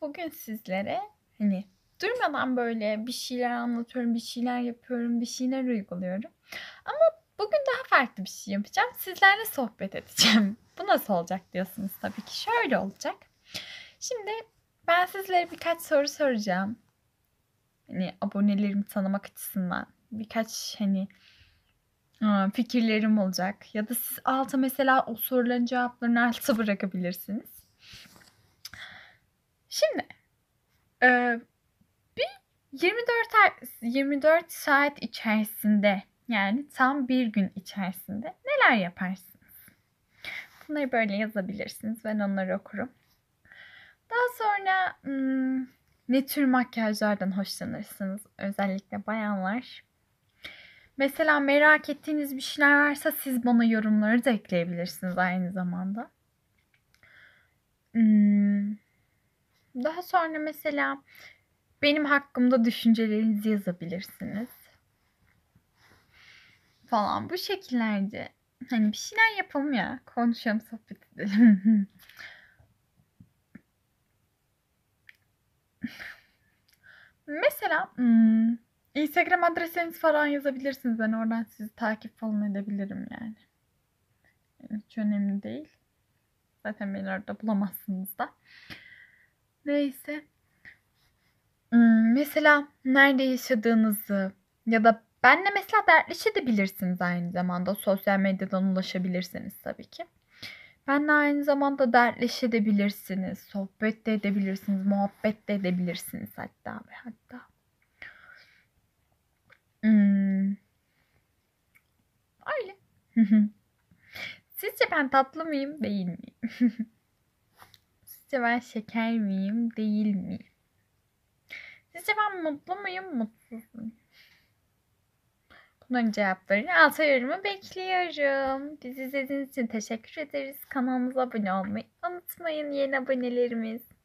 Bugün sizlere hani durmadan böyle bir şeyler anlatıyorum, bir şeyler yapıyorum, bir şeyler uyguluyorum. Ama bugün daha farklı bir şey yapacağım. Sizlerle sohbet edeceğim. Bu nasıl olacak diyorsunuz tabii ki. Şöyle olacak. Şimdi ben sizlere birkaç soru soracağım. Hani abonelerimi tanımak açısından birkaç hani fikirlerim olacak. Ya da siz alta mesela o soruların cevaplarını alta bırakabilirsiniz. Şimdi bir 24 saat içerisinde, yani tam bir gün içerisinde neler yaparsınız? Bunları böyle yazabilirsiniz. Ben onları okurum. Daha sonra ne tür makyajlardan hoşlanırsınız? Özellikle bayanlar. Mesela merak ettiğiniz bir şeyler varsa siz bana yorumları da ekleyebilirsiniz aynı zamanda. Daha sonra mesela benim hakkımda düşüncelerinizi yazabilirsiniz. Falan bu şekillerde. Hani bir şeyler yapalım ya. Konuşalım, sohbet edelim. Mesela Instagram adresiniz falan yazabilirsiniz. Ben oradan sizi takip falan edebilirim yani. Hiç önemli değil. Zaten beni orada bulamazsınız da. Neyse. Mesela nerede yaşadığınızı ya da benle mesela dertleşebilirsiniz aynı zamanda. Sosyal medyadan ulaşabilirsiniz tabii ki. Benle aynı zamanda dertleşebilirsiniz. Sohbet de edebilirsiniz. Muhabbet de edebilirsiniz hatta ve hatta. Öyle. Sizce ben tatlı mıyım, değil miyim? Sizce ben şeker miyim, değil miyim? Sizce ben mutlu muyum, mutsuz muyum? Bunların cevaplarını alta yoruma bekliyorum. Bizi izlediğiniz için teşekkür ederiz. Kanalımıza abone olmayı unutmayın yeni abonelerimiz.